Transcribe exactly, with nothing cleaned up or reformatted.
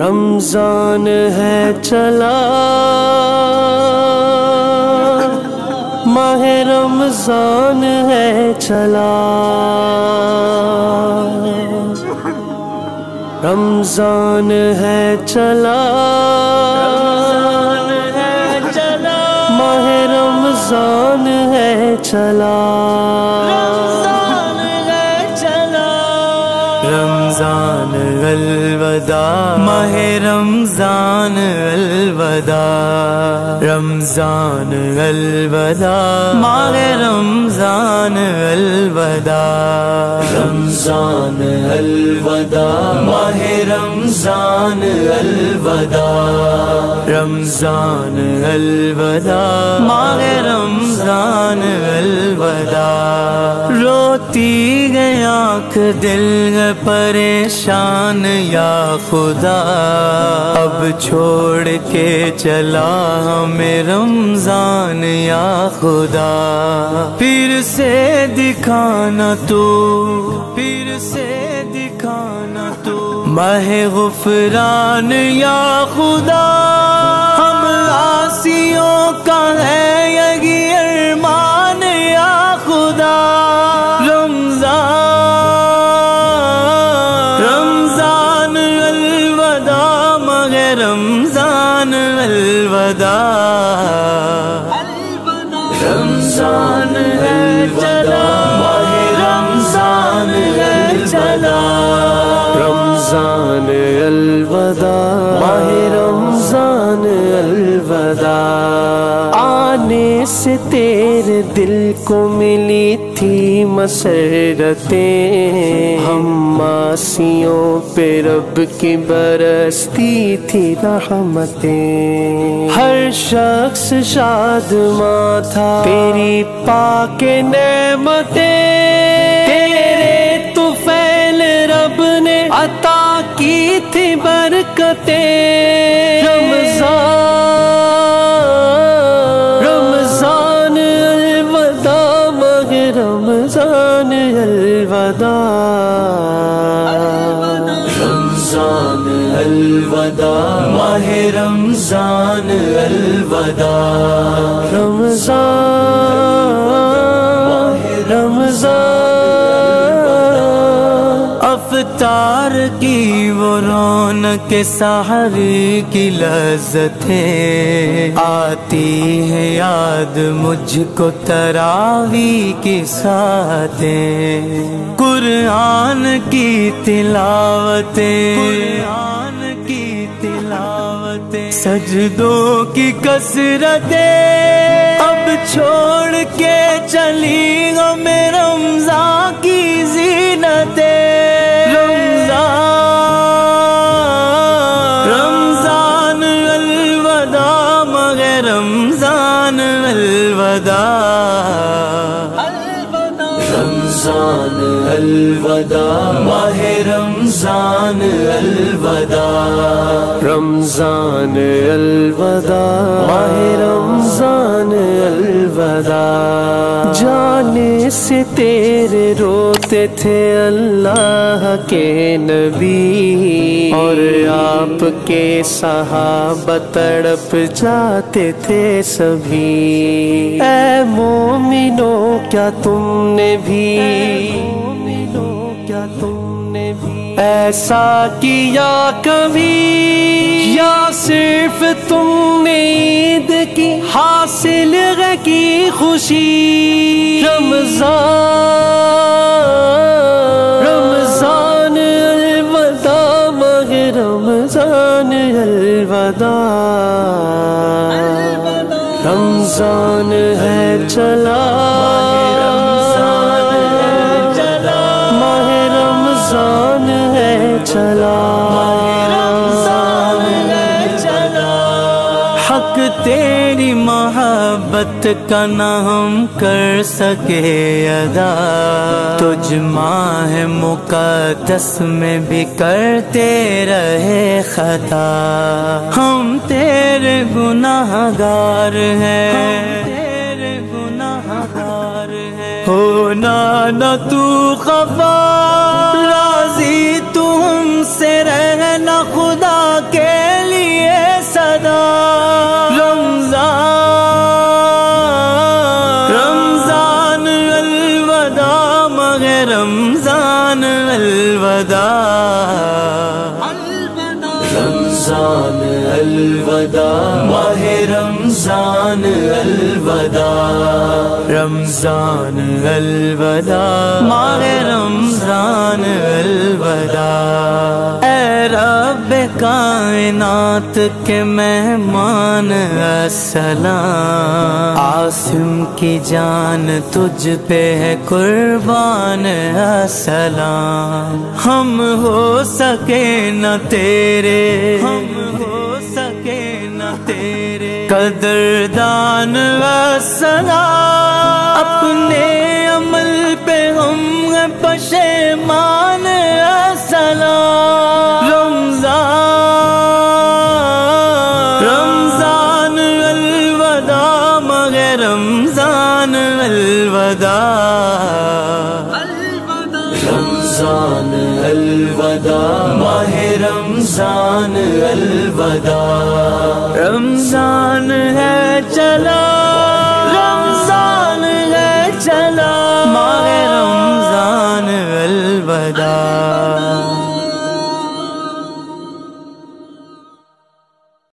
रमजान है चला, माहे रमजान है चला। रमजान है चला, माहे रमजान है चला। रमजान अलविदा, माहे रमजान अलविदा। रमजान अलविदा, माहे रमजान अलविदा। रमजान अलविदा, माहे रमजान अलविदा। रमजान अलविदा, माहे रमजान अलविदा। रोती गई आँख, दिल परे परेशान या खुदा, अब छोड़ के चला हमें रमजान या खुदा। फिर से दिखाना तू, फिर से दिखाना तू माहे गुफरान या खुदा। हम आसियों का है यही अरमान या खुदा। रमजान अलविदा, रमजान है चला, माहे रमजान है चला। रमजान अलविदा, माहे रमजान अलविदा। आने से तेरे दिल को मिली थी मसरतें, हम मासियों पे रब की बरसती थी रहमतें। हर शख्स शादमां था तेरी पाके नेमतें, तेरे तुफैल रब ने अता की थी बरकतें। रमजान, रमजान अलविदा, रमजान अलविदा, माहे रमजान अलविदा। रमजान, रमजान अफ्तार की वो रौनक, सहर की लज़्ज़तें आती है याद मुझको तरावी की सातें। कुरान की तिलावतें, कुरान की तिलावतें, सजदों की कसरतें, अब छोड़ के चली हमें रमजान की जीनतें। रमजान, रमजान अलविदा, रमजान अलविदा, माहे रमजान अलविदा। रमजान अलविदा, माहे रमजान अलविदा। जाने से तेरे रोते थे अल्लाह के नबी, और आपके सहाबा तड़प जाते थे सभी। ऐ मोमिनो, क्या तुमने भी, मोमिनो क्या तुमने भी ऐसा किया कभी, या सिर्फ तुमने ईद की हासिल की खुशी। रमजान, रमजान अलविदा, माहे रमजान अलविदा। रमजान है चला, माहे रमजान है चला। हक तेरी मोहब्बत का ना हम कर सके अदा, तुझ माह मुकद्दस में भी करते रहे खता। हम तेरे गुनाहगार हैं, होना न तू खफा, राजी तू हमसे रहना खुदा। अलविदा, माहे रमजान अलविदा, रमजान अलविदा, माहे रमजान अलविदा। ऐ रब कायनात के मेहमान अस्सलाम, आसिम की जान तुझ पे है कुर्बान अस्सलाम। हम हो सके न तेरे, हम हो सके न तेरे कदरदान अस्सलाम। अपने अमल पे हम है पशेमान अस्सलाम। रमजान रमजान अलविदा, मगे रमजान अलविदा, रमजान अलविदा, माहे रमजान अलविदा, रमजान है चला।